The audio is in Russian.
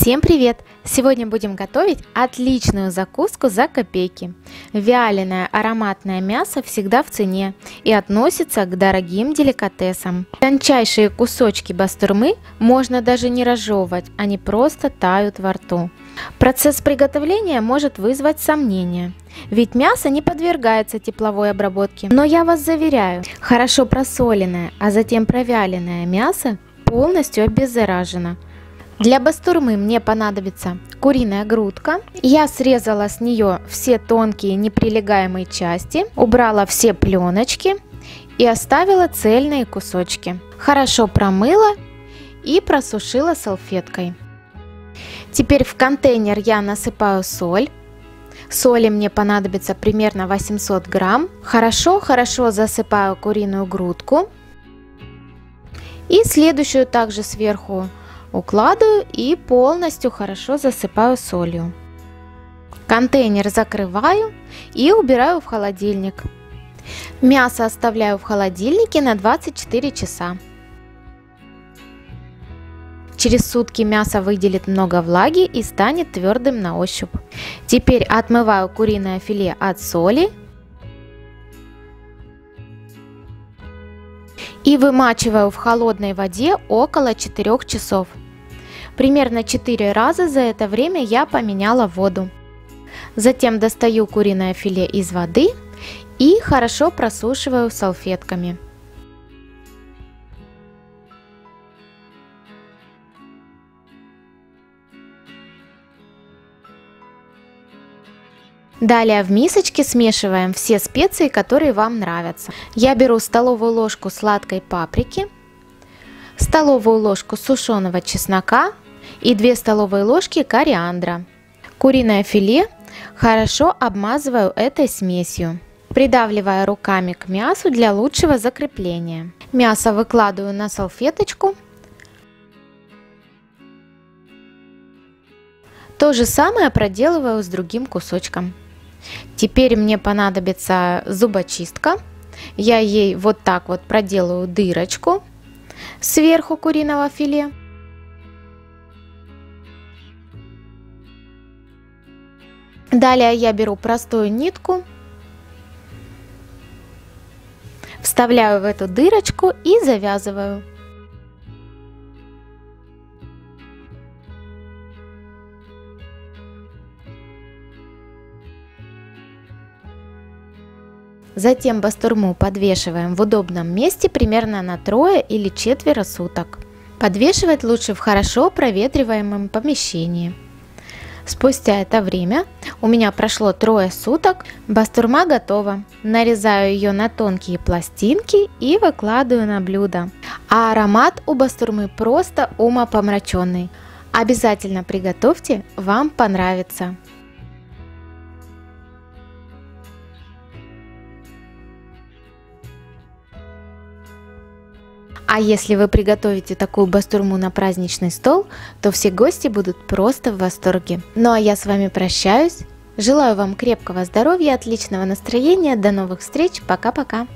Всем привет! Сегодня будем готовить отличную закуску за копейки. Вяленое ароматное мясо всегда в цене и относится к дорогим деликатесам. Тончайшие кусочки бастурмы можно даже не разжевывать, они просто тают во рту. Процесс приготовления может вызвать сомнения, ведь мясо не подвергается тепловой обработке. Но я вас заверяю, хорошо просоленное, а затем провяленное мясо полностью обеззаражено. Для бастурмы мне понадобится куриная грудка. Я срезала с нее все тонкие неприлегаемые части, убрала все пленочки и оставила цельные кусочки. Хорошо промыла и просушила салфеткой. Теперь в контейнер я насыпаю соль. Соли мне понадобится примерно 800 грамм. Хорошо засыпаю куриную грудку. И следующую также сверху укладываю и полностью хорошо засыпаю солью. Контейнер закрываю и убираю в холодильник. Мясо оставляю в холодильнике на 24 часа. Через сутки мясо выделит много влаги и станет твердым на ощупь. Теперь отмываю куриное филе от соли и вымачиваю в холодной воде около 4 часов. Примерно 4 раза за это время я поменяла воду. Затем достаю куриное филе из воды и хорошо просушиваю салфетками. Далее в мисочке смешиваем все специи, которые вам нравятся. Я беру столовую ложку сладкой паприки, столовую ложку сушеного чеснока и 2 столовые ложки кориандра. Куриное филе хорошо обмазываю этой смесью, придавливая руками к мясу для лучшего закрепления. Мясо выкладываю на салфеточку. То же самое проделываю с другим кусочком. Теперь мне понадобится зубочистка. Я ей вот так вот проделаю дырочку сверху куриного филе. Далее я беру простую нитку, вставляю в эту дырочку и завязываю. Затем бастурму подвешиваем в удобном месте примерно на 3 или 4 суток. Подвешивать лучше в хорошо проветриваемом помещении. Спустя это время, у меня прошло 3 суток, бастурма готова. Нарезаю ее на тонкие пластинки и выкладываю на блюдо. А аромат у бастурмы просто умопомраченный. Обязательно приготовьте, вам понравится. А если вы приготовите такую бастурму на праздничный стол, то все гости будут просто в восторге. Ну а я с вами прощаюсь. Желаю вам крепкого здоровья, отличного настроения. До новых встреч. Пока-пока.